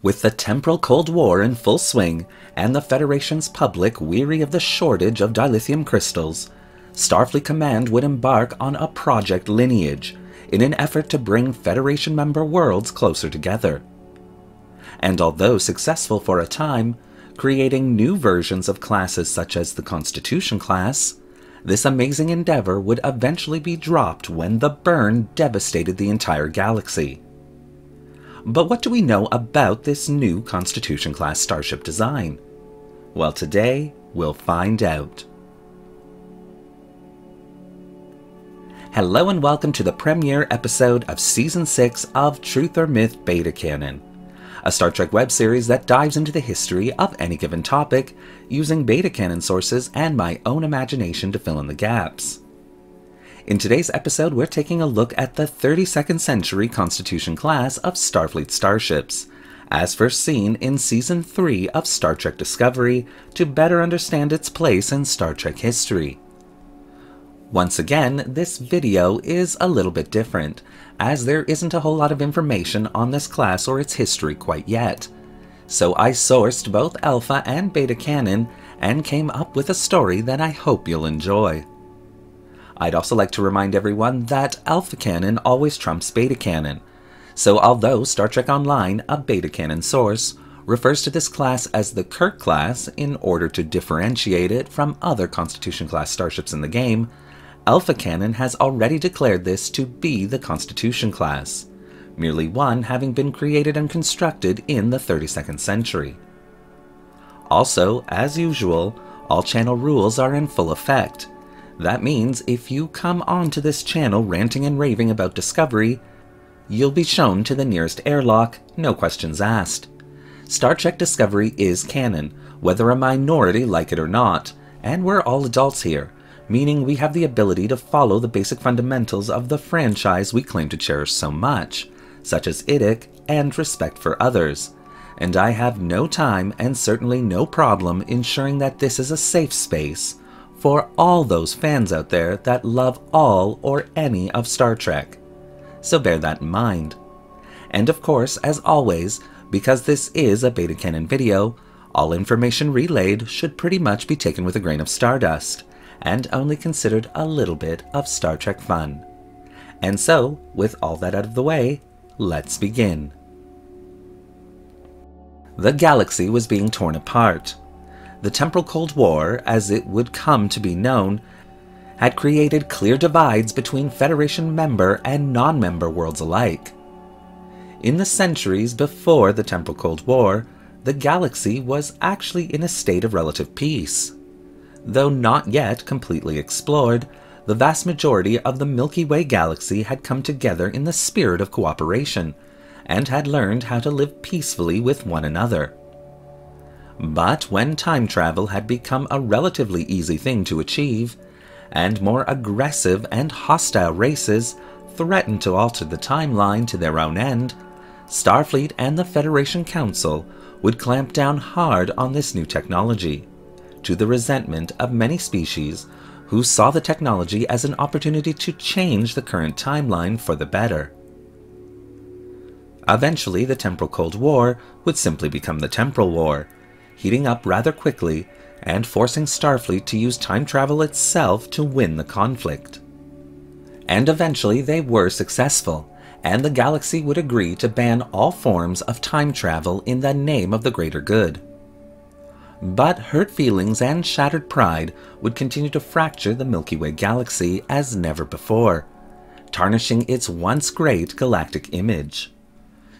With the temporal Cold War in full swing, and the Federation's public weary of the shortage of dilithium crystals, Starfleet Command would embark on a Project Lineage, in an effort to bring Federation member worlds closer together. And although successful for a time, creating new versions of classes such as the Constitution Class, this amazing endeavor would eventually be dropped when the Burn devastated the entire galaxy. But what do we know about this new Constitution Class starship design? Well, today we'll find out. Hello and welcome to the premiere episode of Season 6 of Truth or Myth Beta Canon, a Star Trek web series that dives into the history of any given topic, using Beta Canon sources and my own imagination to fill in the gaps. In today's episode, we're taking a look at the 32nd century Constitution class of Starfleet starships, as first seen in Season 3 of Star Trek Discovery, to better understand its place in Star Trek history. Once again, this video is a little bit different, as there isn't a whole lot of information on this class or its history quite yet. So I sourced both Alpha and Beta Canon and came up with a story that I hope you'll enjoy. I'd also like to remind everyone that Alpha Canon always trumps Beta Canon, so although Star Trek Online, a Beta Canon source, refers to this class as the Kirk class in order to differentiate it from other Constitution class starships in the game, Alpha Canon has already declared this to be the Constitution class, merely one having been created and constructed in the 32nd century. Also, as usual, all channel rules are in full effect. That means if you come onto this channel ranting and raving about Discovery, you'll be shown to the nearest airlock, no questions asked. Star Trek Discovery is canon, whether a minority like it or not, and we're all adults here, meaning we have the ability to follow the basic fundamentals of the franchise we claim to cherish so much, such as IDIC and respect for others, and I have no time and certainly no problem ensuring that this is a safe space for all those fans out there that love all or any of Star Trek. So bear that in mind. And of course, as always, because this is a Beta Canon video, all information relayed should pretty much be taken with a grain of stardust, and only considered a little bit of Star Trek fun. And so, with all that out of the way, let's begin. The galaxy was being torn apart. The temporal Cold War, as it would come to be known, had created clear divides between Federation member and non-member worlds alike. In the centuries before the temporal Cold War, the galaxy was actually in a state of relative peace. Though not yet completely explored, the vast majority of the Milky Way galaxy had come together in the spirit of cooperation, and had learned how to live peacefully with one another. But when time travel had become a relatively easy thing to achieve, and more aggressive and hostile races threatened to alter the timeline to their own end, Starfleet and the Federation Council would clamp down hard on this new technology, to the resentment of many species who saw the technology as an opportunity to change the current timeline for the better. Eventually, the temporal Cold War would simply become the temporal war, heating up rather quickly and forcing Starfleet to use time travel itself to win the conflict. And eventually they were successful, and the galaxy would agree to ban all forms of time travel in the name of the greater good. But hurt feelings and shattered pride would continue to fracture the Milky Way galaxy as never before, tarnishing its once great galactic image.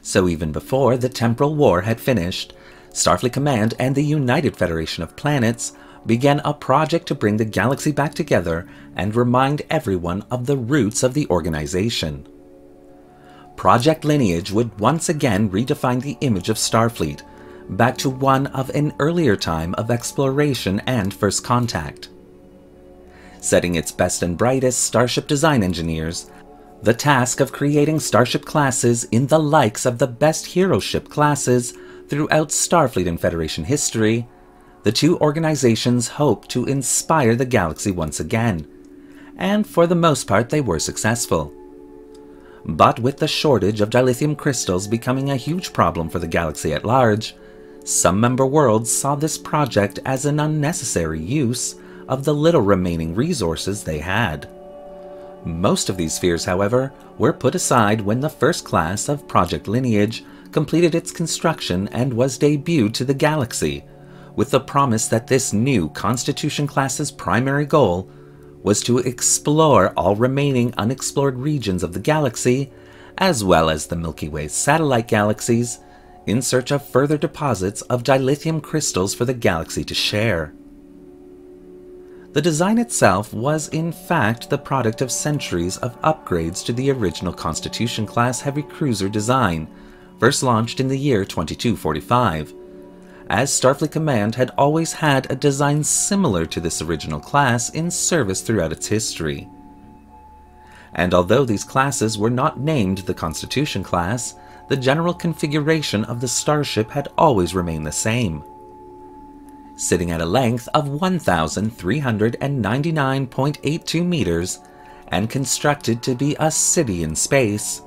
So even before the temporal war had finished, Starfleet Command and the United Federation of Planets began a project to bring the galaxy back together and remind everyone of the roots of the organization. Project Lineage would once again redefine the image of Starfleet, back to one of an earlier time of exploration and first contact. Setting its best and brightest starship design engineers the task of creating starship classes in the likes of the best hero ship classes throughout Starfleet and Federation history, the two organizations hoped to inspire the galaxy once again, and for the most part they were successful. But with the shortage of dilithium crystals becoming a huge problem for the galaxy at large, some member worlds saw this project as an unnecessary use of the little remaining resources they had. Most of these fears, however, were put aside when the first class of Project Lineage completed its construction and was debuted to the galaxy, with the promise that this new Constitution class's primary goal was to explore all remaining unexplored regions of the galaxy, as well as the Milky Way's satellite galaxies, in search of further deposits of dilithium crystals for the galaxy to share. The design itself was in fact the product of centuries of upgrades to the original Constitution class heavy cruiser design, first launched in the year 2245, as Starfleet Command had always had a design similar to this original class in service throughout its history. And although these classes were not named the Constitution class, the general configuration of the starship had always remained the same. Sitting at a length of 1,399.82 meters and constructed to be a city in space,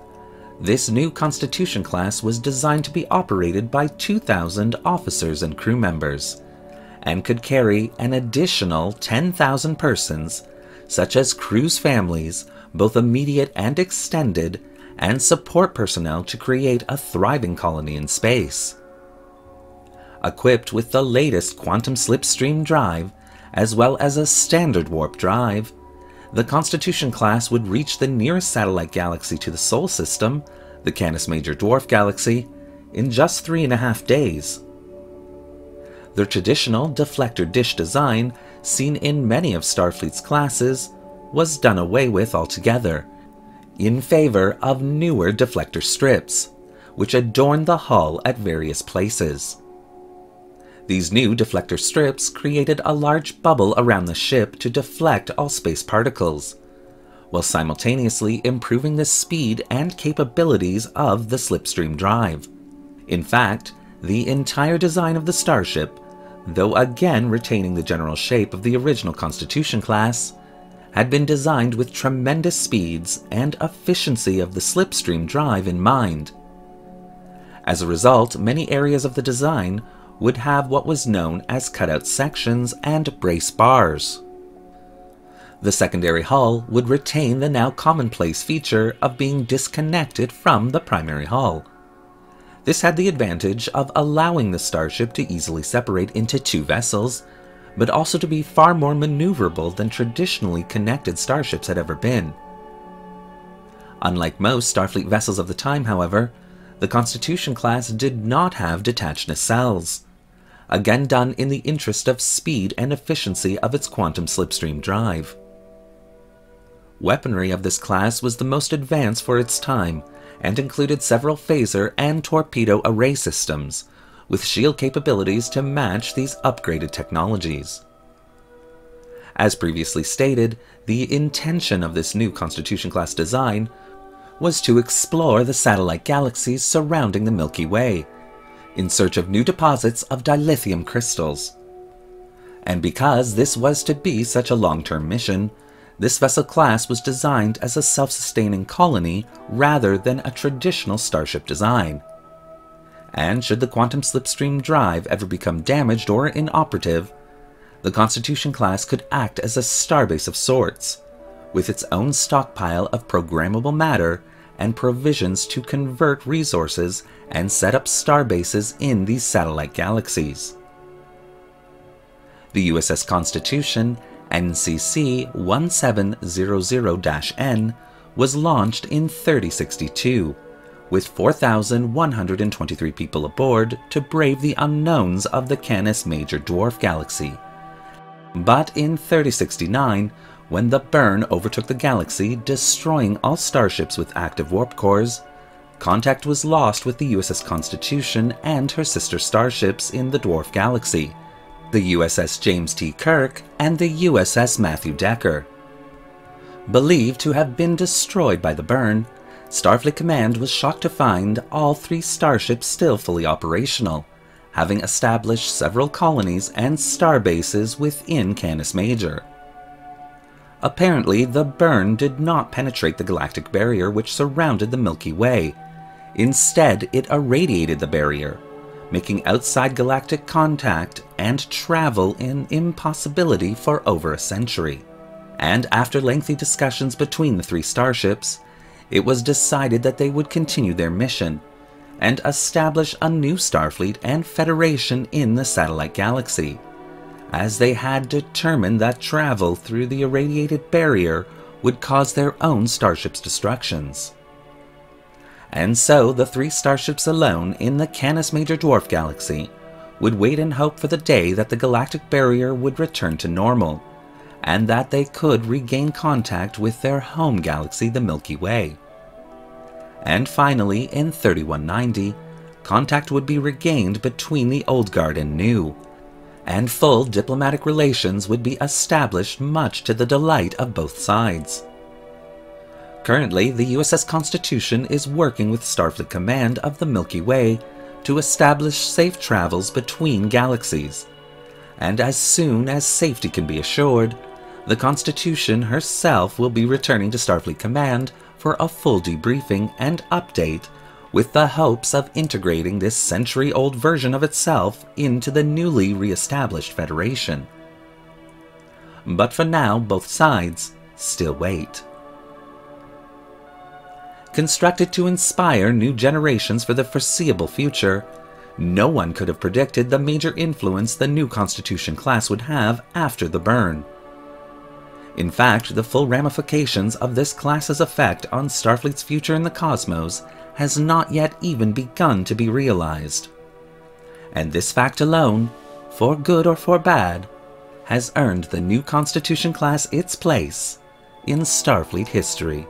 this new Constitution class was designed to be operated by 2,000 officers and crew members, and could carry an additional 10,000 persons, such as crew's families, both immediate and extended, and support personnel to create a thriving colony in space. Equipped with the latest Quantum Slipstream Drive, as well as a standard warp drive, the Constitution class would reach the nearest satellite galaxy to the Sol system, the Canis Major Dwarf Galaxy, in just 3.5 days. The traditional deflector dish design, seen in many of Starfleet's classes, was done away with altogether, in favor of newer deflector strips, which adorned the hull at various places. These new deflector strips created a large bubble around the ship to deflect all space particles, while simultaneously improving the speed and capabilities of the slipstream drive. In fact, the entire design of the starship, though again retaining the general shape of the original Constitution class, had been designed with tremendous speeds and efficiency of the slipstream drive in mind. As a result, many areas of the design would have what was known as cutout sections and brace bars. The secondary hull would retain the now commonplace feature of being disconnected from the primary hull. This had the advantage of allowing the starship to easily separate into two vessels, but also to be far more maneuverable than traditionally connected starships had ever been. Unlike most Starfleet vessels of the time, however, the Constitution class did not have detached nacelles, again done in the interest of speed and efficiency of its quantum slipstream drive. Weaponry of this class was the most advanced for its time, and included several phaser and torpedo array systems, with shield capabilities to match these upgraded technologies. As previously stated, the intention of this new Constitution class design was to explore the satellite galaxies surrounding the Milky Way, in search of new deposits of dilithium crystals. And because this was to be such a long-term mission, this vessel class was designed as a self-sustaining colony rather than a traditional starship design. And should the Quantum Slipstream Drive ever become damaged or inoperative, the Constitution class could act as a starbase of sorts, with its own stockpile of programmable matter and provisions to convert resources and set up starbases in these satellite galaxies. The USS Constitution, NCC-1700-N, was launched in 3062. with 4,123 people aboard to brave the unknowns of the Canis Major Dwarf Galaxy. But in 3069, when the Burn overtook the galaxy, destroying all starships with active warp cores, contact was lost with the USS Constitution and her sister starships in the Dwarf Galaxy, the USS James T. Kirk and the USS Matthew Decker. Believed to have been destroyed by the Burn, Starfleet Command was shocked to find all three starships still fully operational, having established several colonies and starbases within Canis Major. Apparently, the burn did not penetrate the galactic barrier which surrounded the Milky Way. Instead, it irradiated the barrier, making outside galactic contact and travel an impossibility for over a century. And after lengthy discussions between the three starships, it was decided that they would continue their mission and establish a new Starfleet and Federation in the satellite galaxy, as they had determined that travel through the irradiated barrier would cause their own starship's destructions. And so the three starships alone in the Canis Major Dwarf Galaxy would wait and hope for the day that the galactic barrier would return to normal, and that they could regain contact with their home galaxy, the Milky Way. And finally, in 3190, contact would be regained between the Old Guard and New, and full diplomatic relations would be established, much to the delight of both sides. Currently, the USS Constitution is working with Starfleet Command of the Milky Way to establish safe travels between galaxies, and as soon as safety can be assured, the Constitution herself will be returning to Starfleet Command for a full debriefing and update, with the hopes of integrating this century-old version of itself into the newly re-established Federation. But for now, both sides still wait. Constructed to inspire new generations for the foreseeable future, no one could have predicted the major influence the new Constitution class would have after the burn. In fact, the full ramifications of this class's effect on Starfleet's future in the cosmos has not yet even begun to be realized. And this fact alone, for good or for bad, has earned the new Constitution class its place in Starfleet history.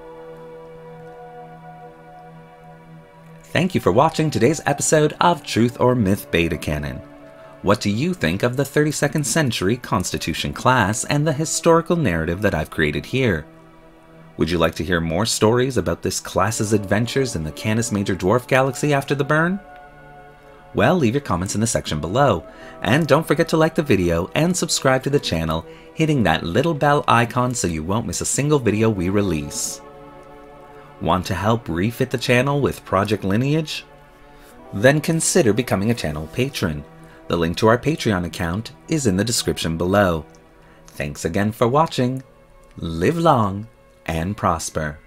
Thank you for watching today's episode of Truth or Myth Beta Canon. What do you think of the 32nd century Constitution class and the historical narrative that I've created here? Would you like to hear more stories about this class's adventures in the Canis Major Dwarf Galaxy after the burn? Well, leave your comments in the section below, and don't forget to like the video and subscribe to the channel, hitting that little bell icon so you won't miss a single video we release. Want to help refit the channel with Project Lineage? Then consider becoming a channel patron. The link to our Patreon account is in the description below. Thanks again for watching. Live long and prosper.